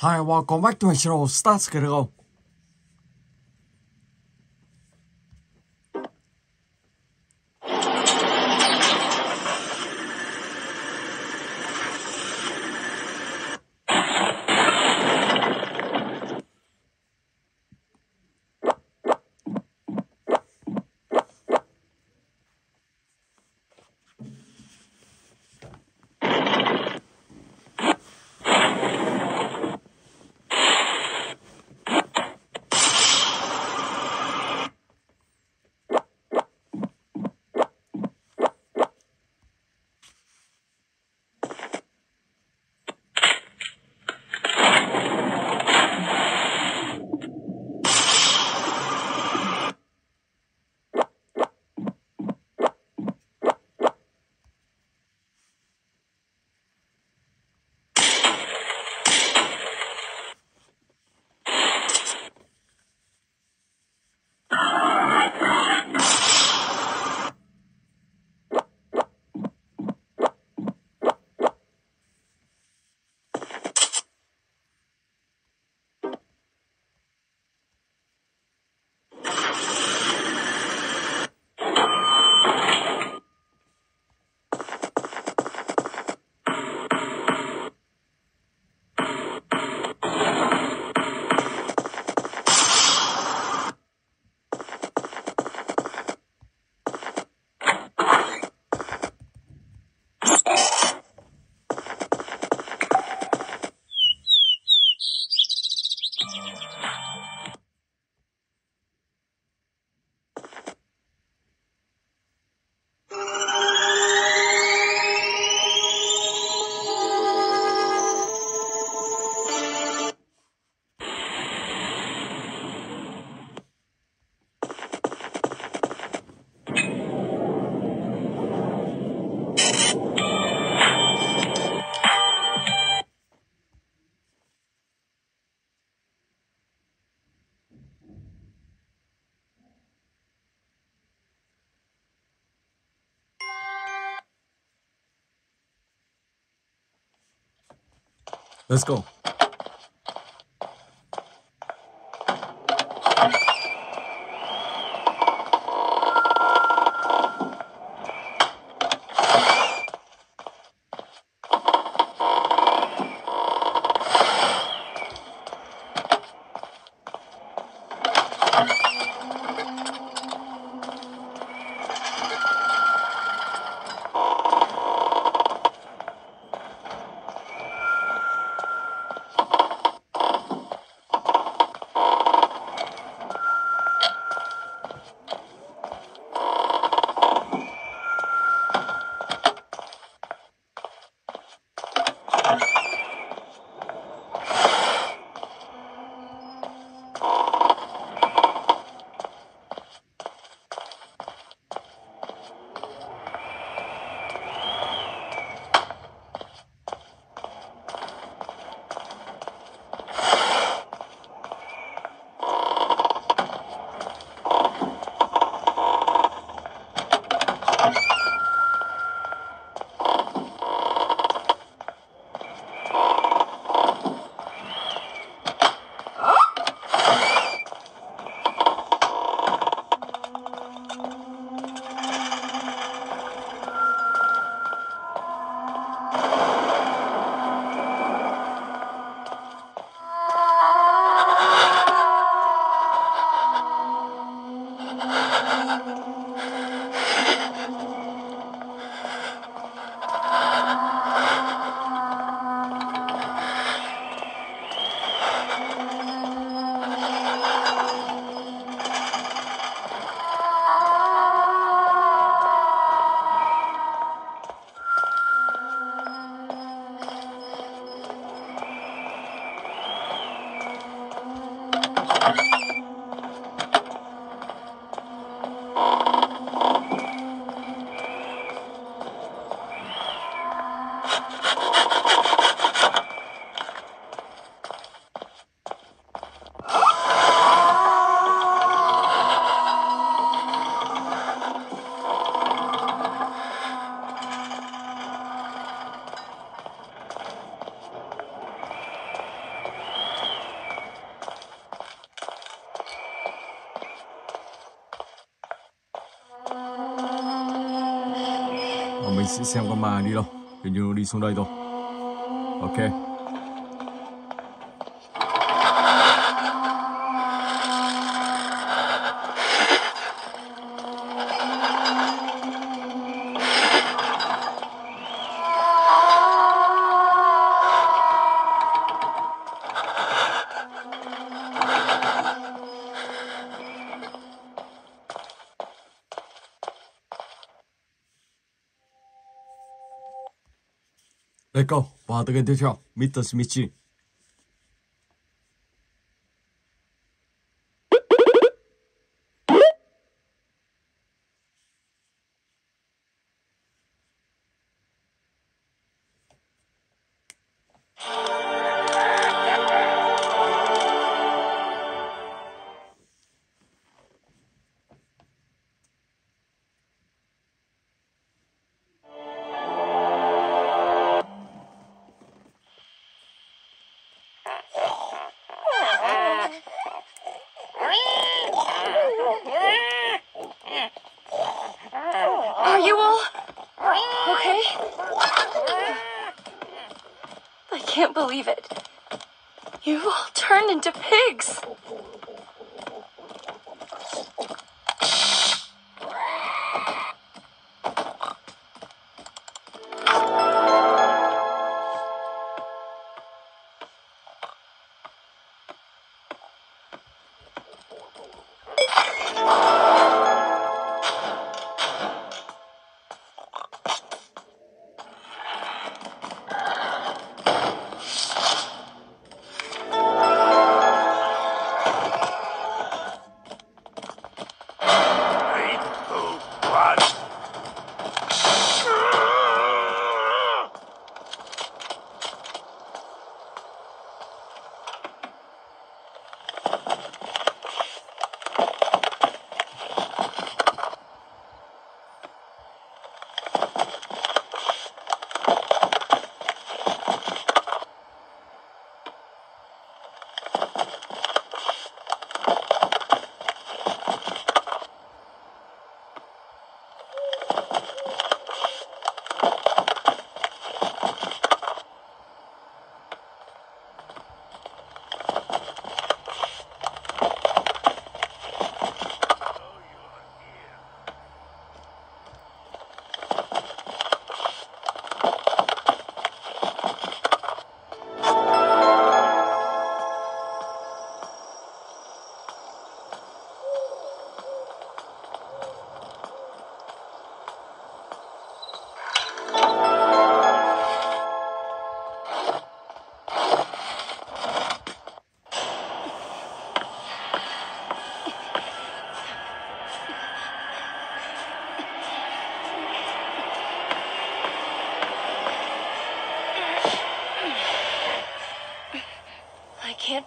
Hi, welcome back to my channel, Stats Kirgle. Let's go. mình sẽ xem con ma đi đâu. Hình như nó đi xuống đây thôi. Ok. Let's go, vào tới kênh tiếp theo, Mr. Smithy.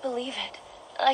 Believe it. I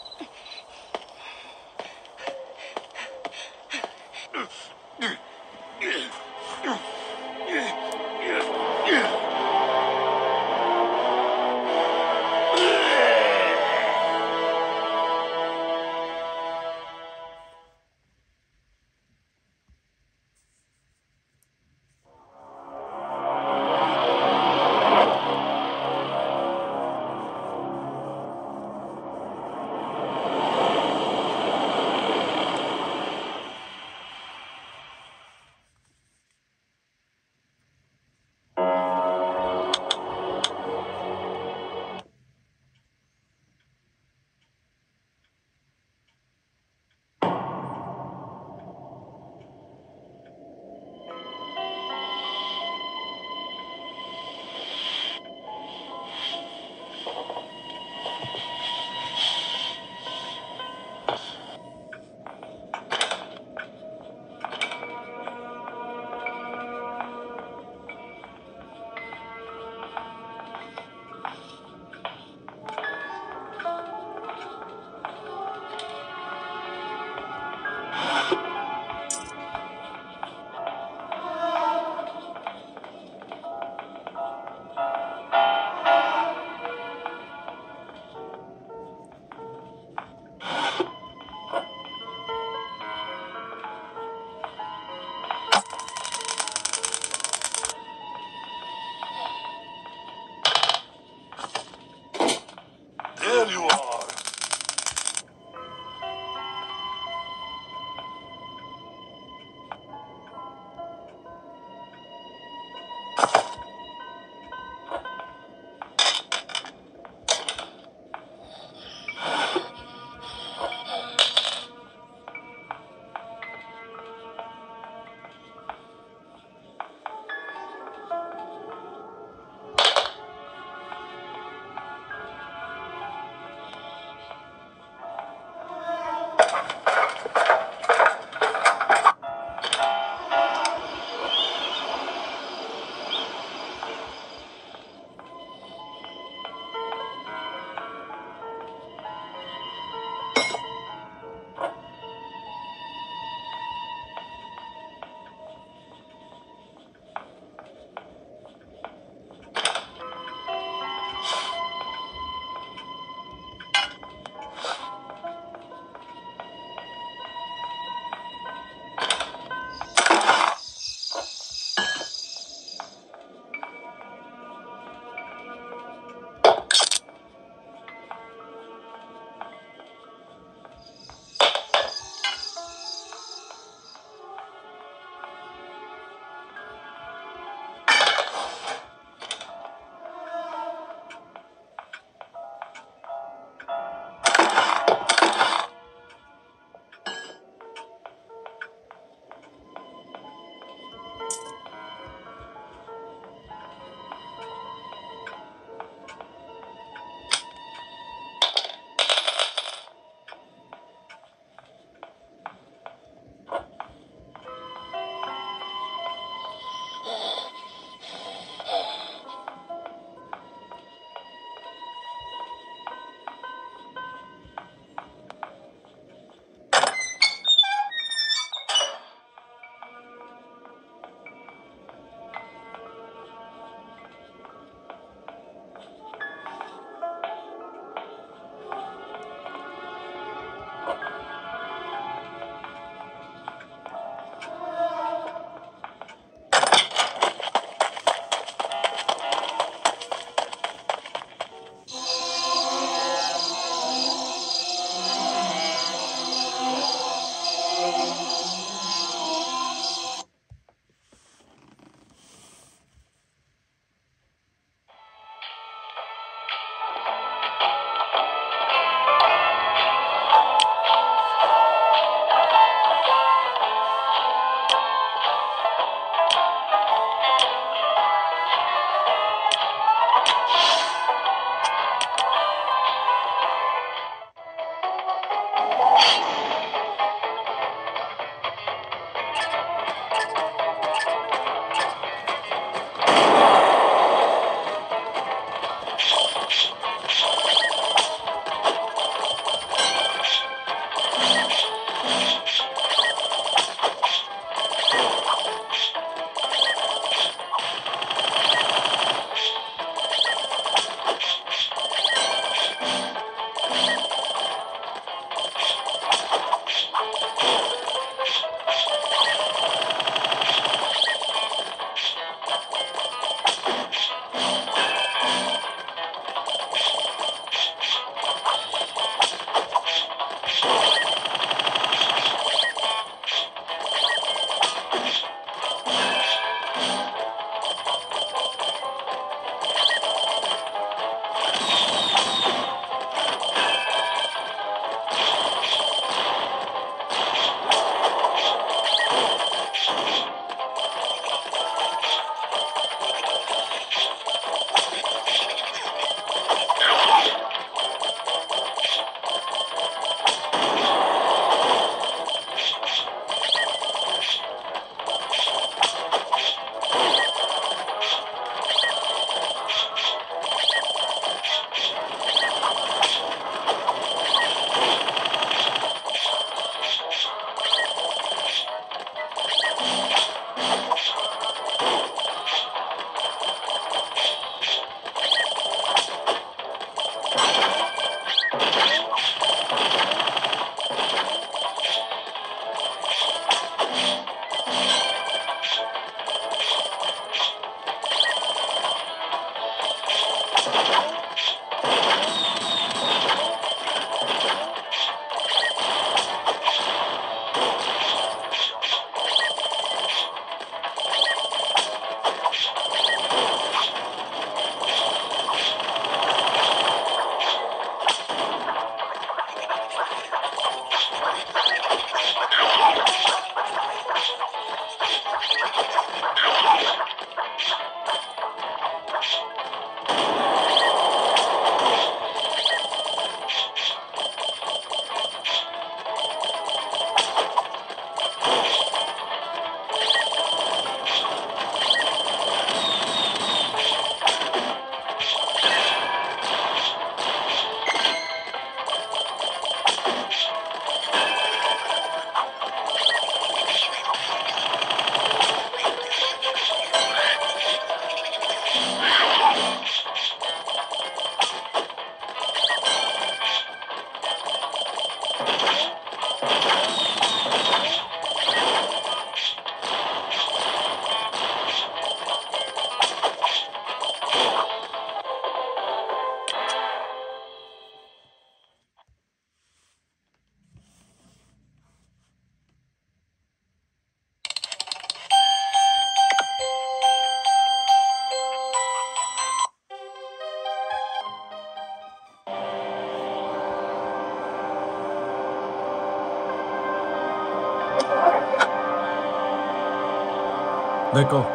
Let go.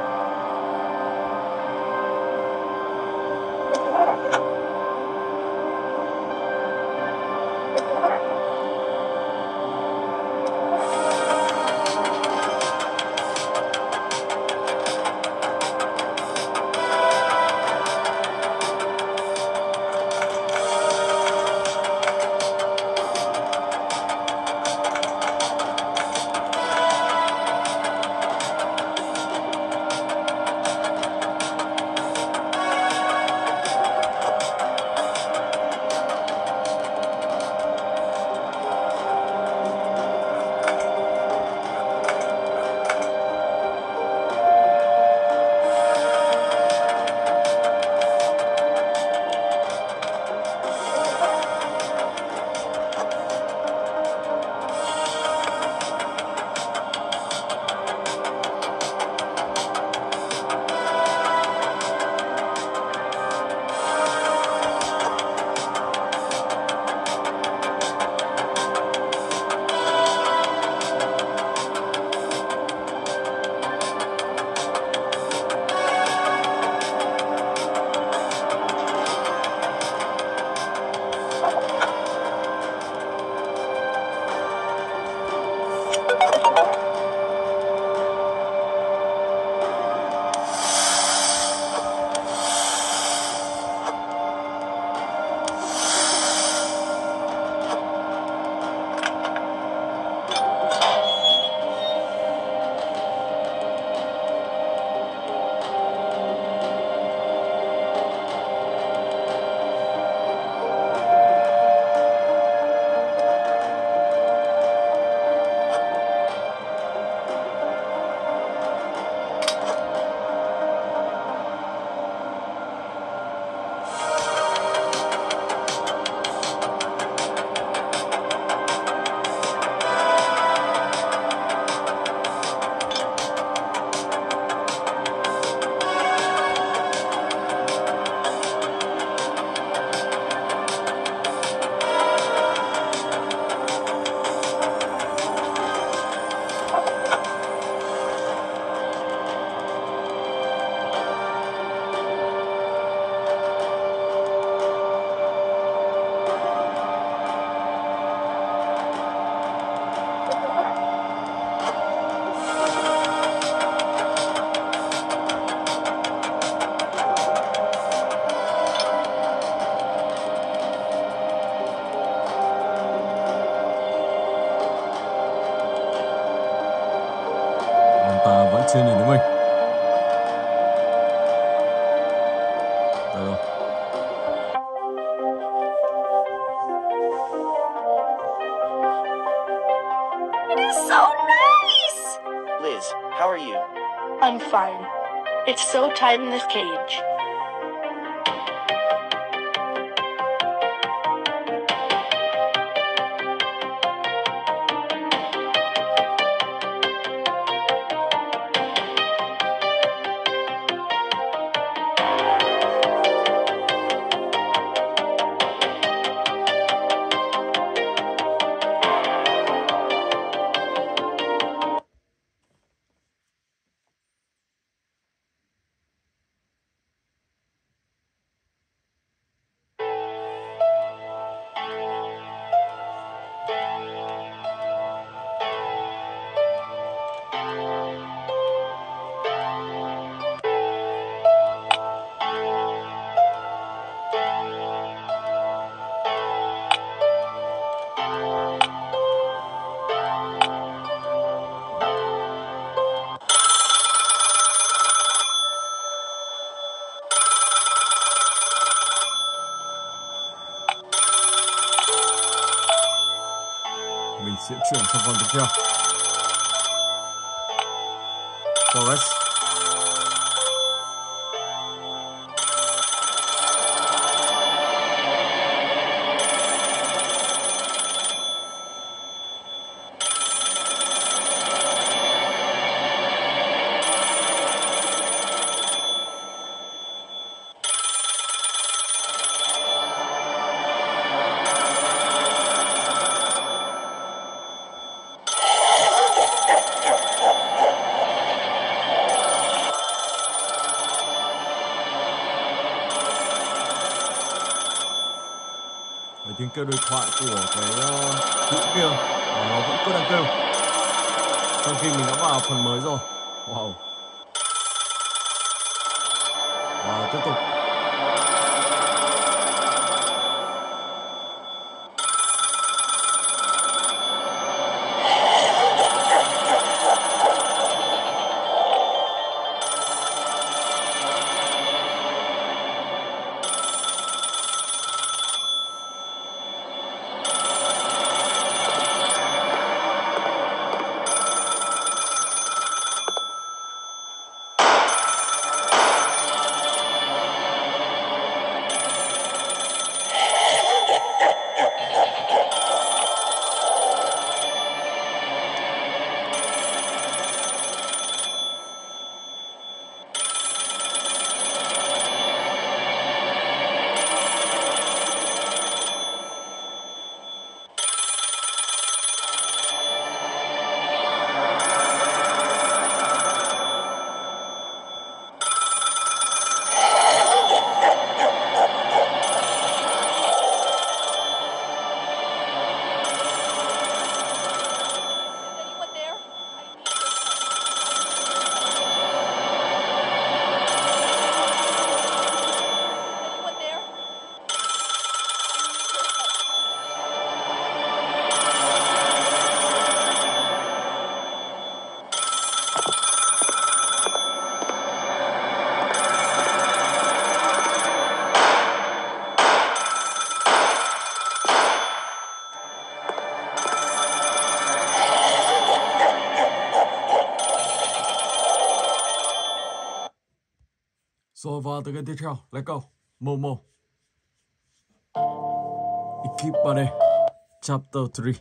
Trên này đúng không? It is so nice. Liz, how are you? I'm fine. It's so tight in this cage. Sẽ chuyển sang phần tiếp theo. Forest. tiếng kêu đối thoại của cái mũi kia và nó vẫn cứ đang kêu trong khi mình đã vào phần mới rồi. Wow. Và tiếp tục. Rồi vào từ cái tiếp theo, let's go, Momo. Equipe 3D, Chapter 3.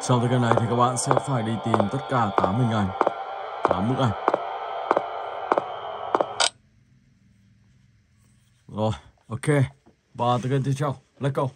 Sau cái này thì các bạn sẽ phải đi tìm tất cả 8 hình ảnh, 8 bức ảnh. Rồi, ok. Và từ cái tiếp theo, let's go.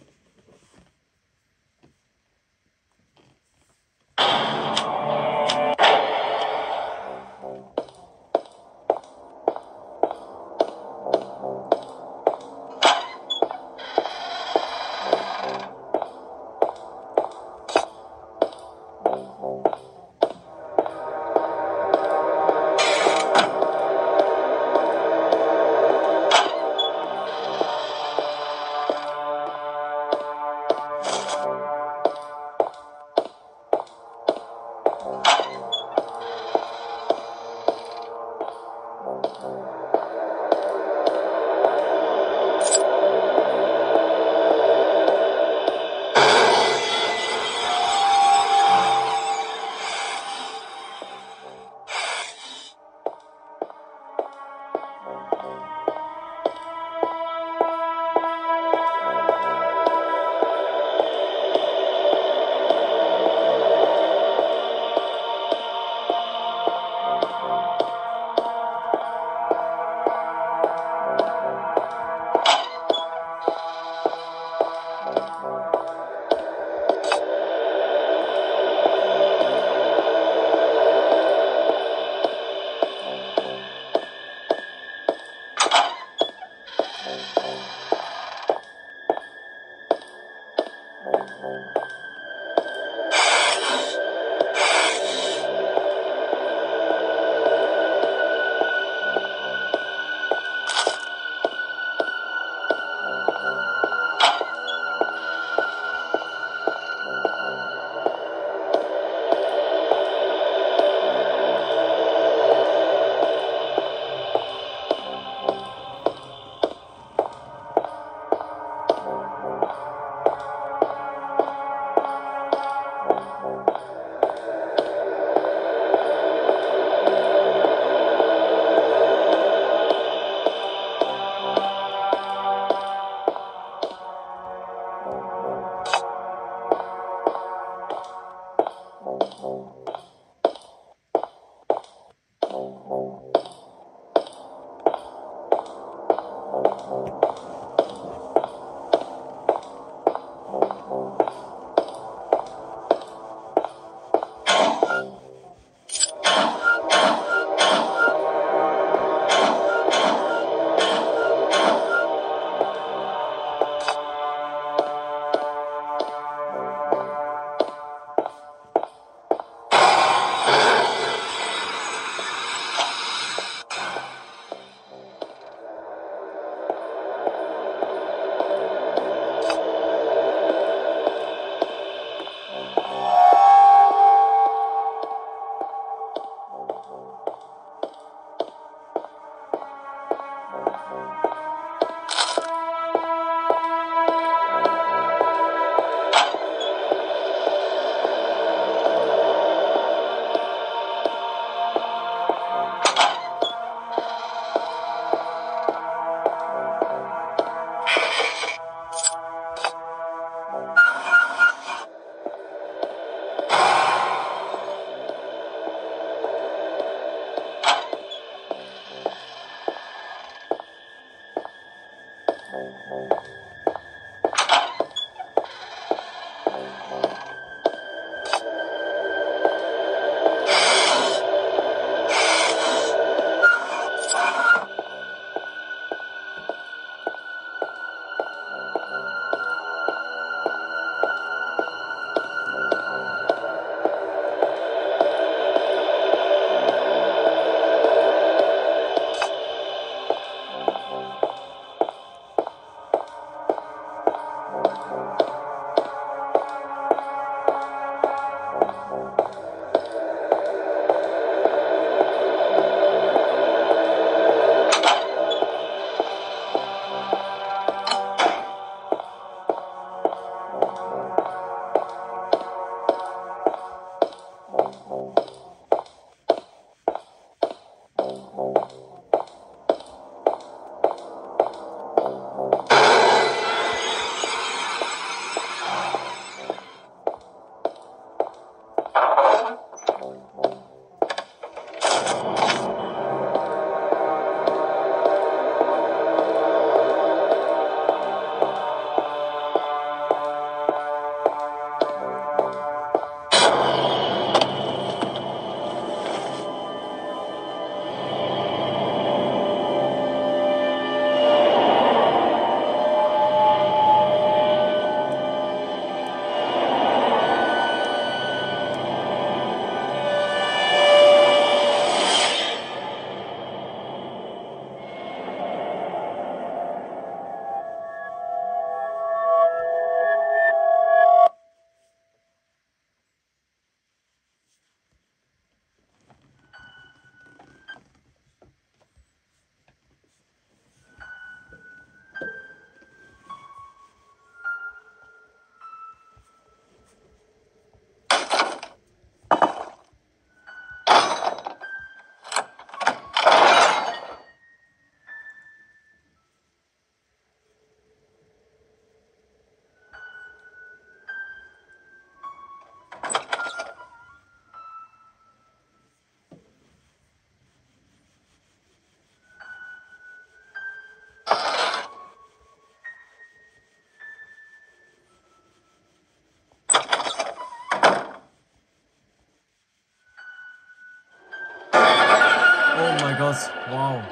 goes. Wow.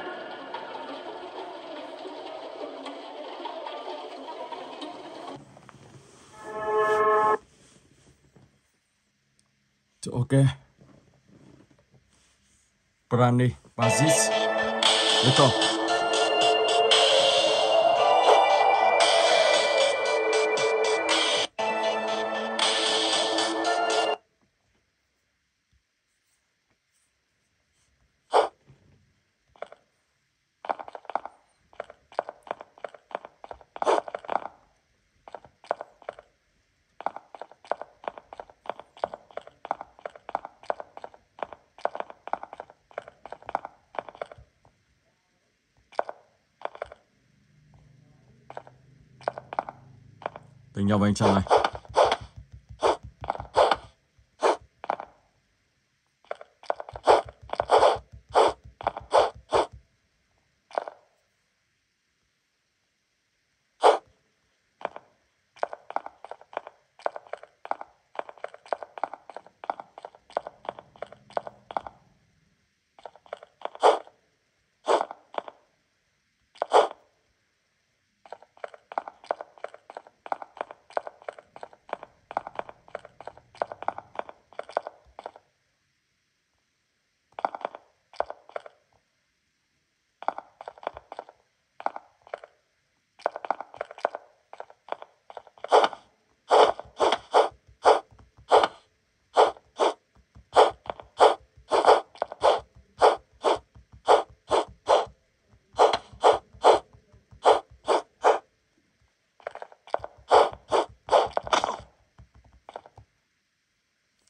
Okay. Brani Pazis. Let's go. Tính nhau với anh chàng này.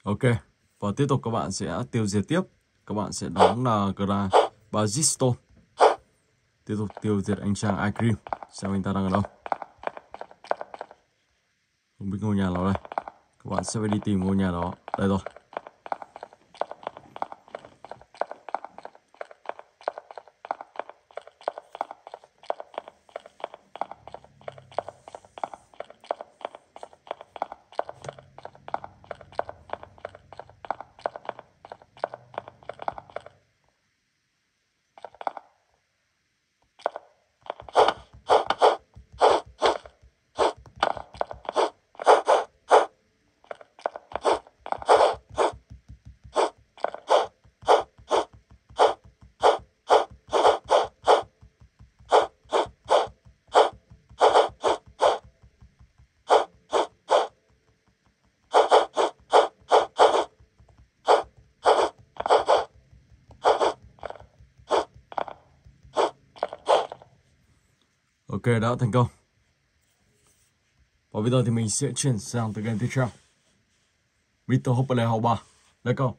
Ok, và tiếp tục các bạn sẽ tiêu diệt tiếp. Các bạn sẽ đóng là Gra-Basisto. Tiếp tục tiêu diệt anh chàng Eye Cream. Xem anh ta đang ở đâu. Không biết ngôi nhà nào đây. Các bạn sẽ phải đi tìm ngôi nhà đó. Đây rồi. Ok, đã thành công. Và bây giờ thì mình sẽ chuyển sang tới game tiếp theo. Mr. Hopple Hall 3. Let's go.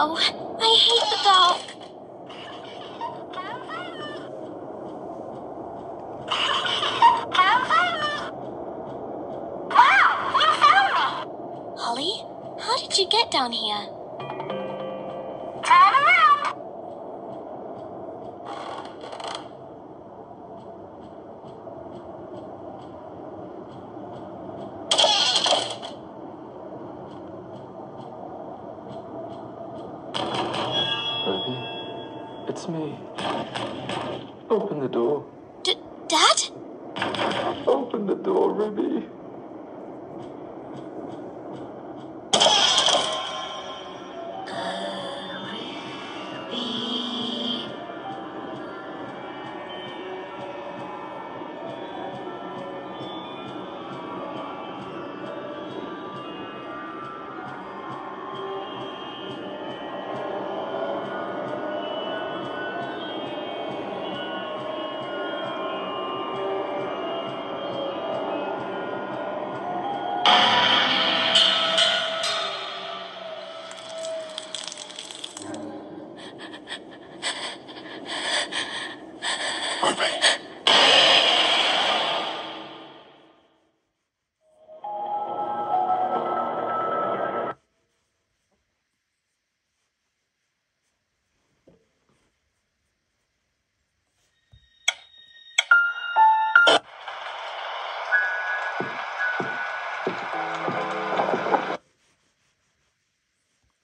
No, I hate the dark. Wow, you found me! Holly, how did you get down here? Turn around! It's me. Open the door. Dad? Open the door, Ruby. Ruby.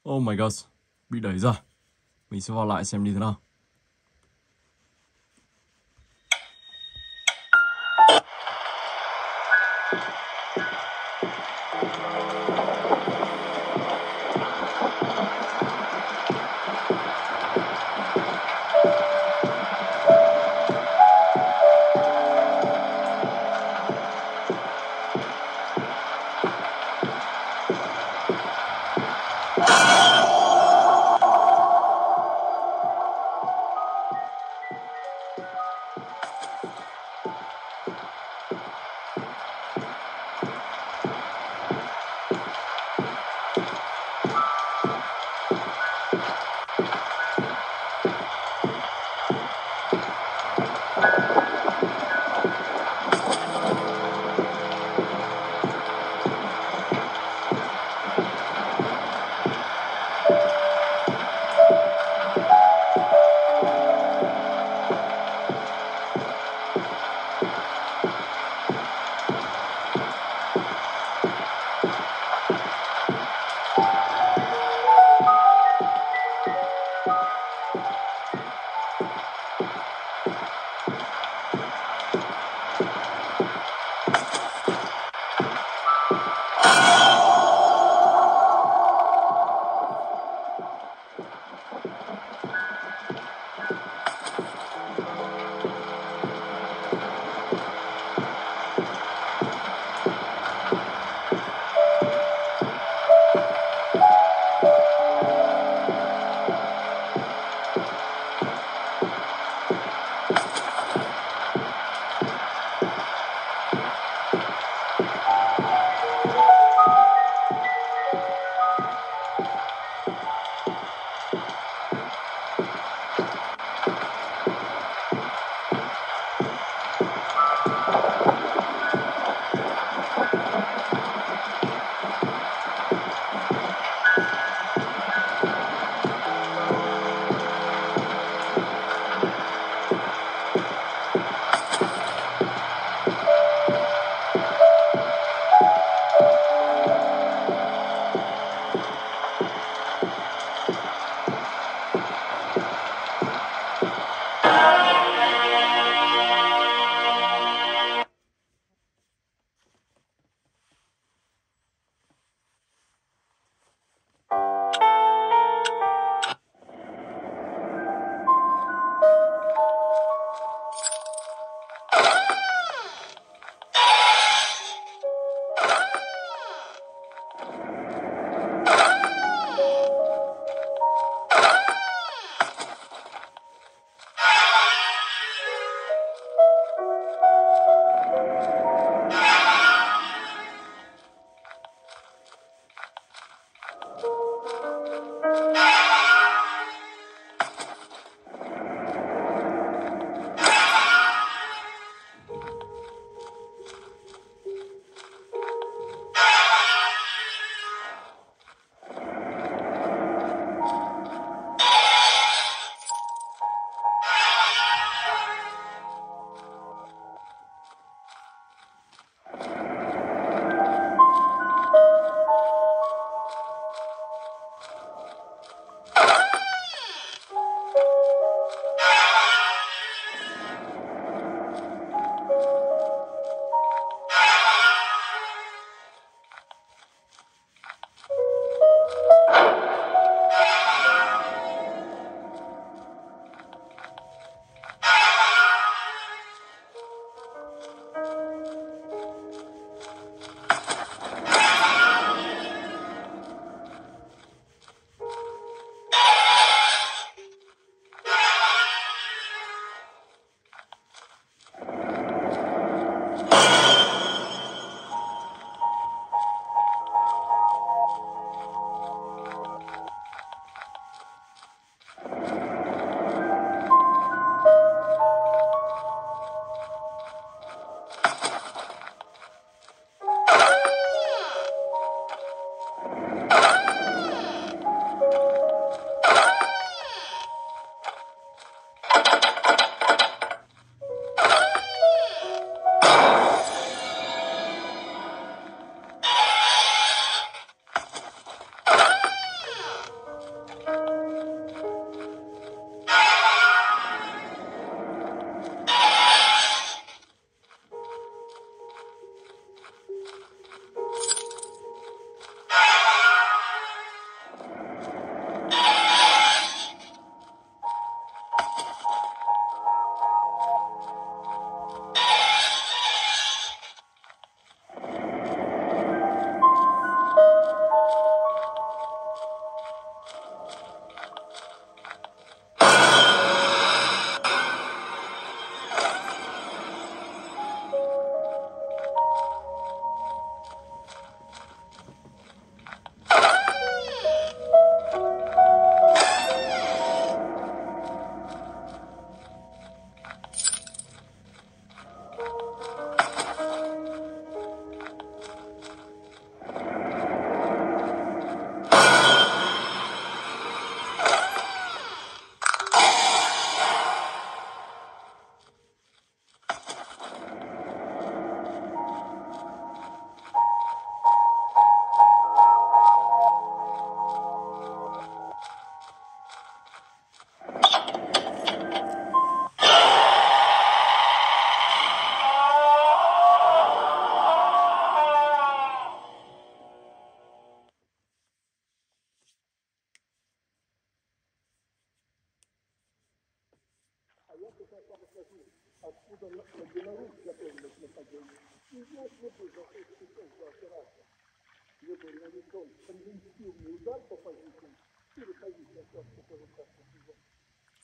Oh my gosh, bị đẩy ra. Mình sẽ vào lại xem như thế nào.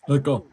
Ecco.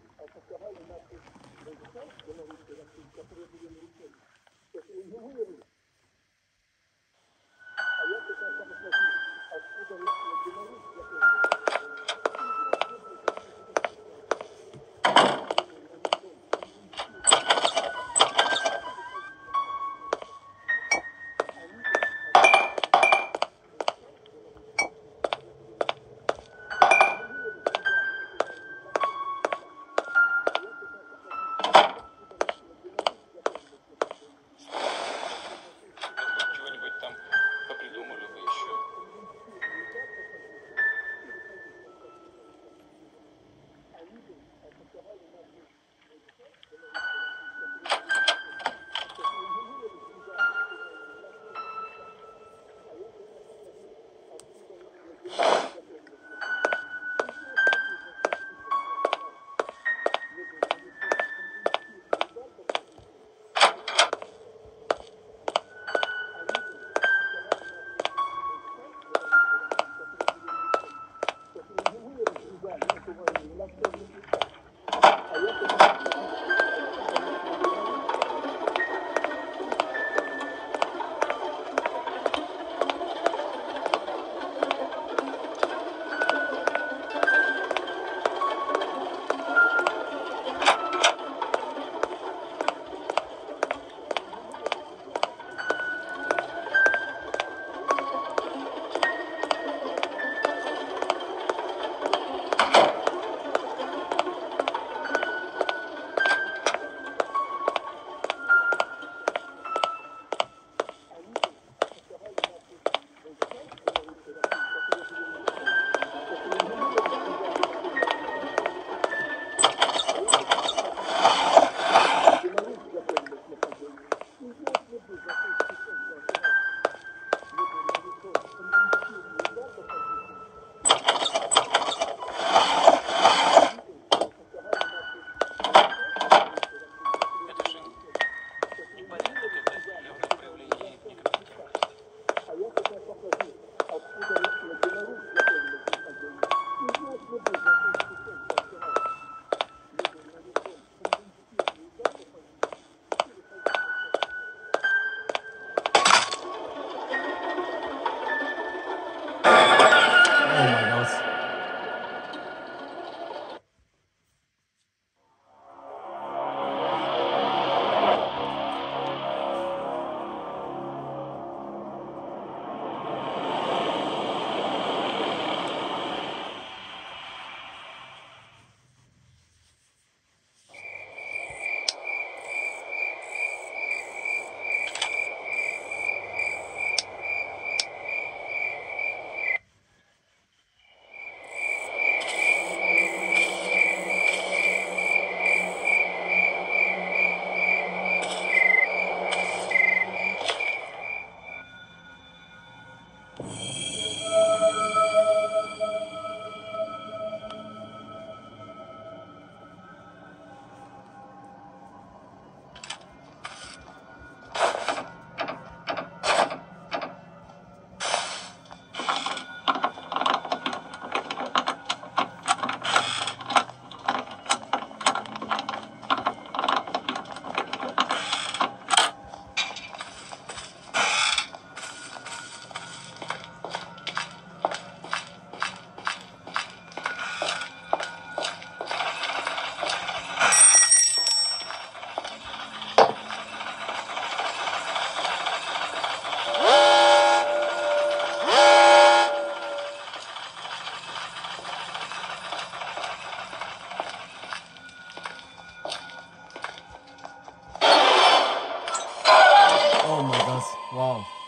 Wow.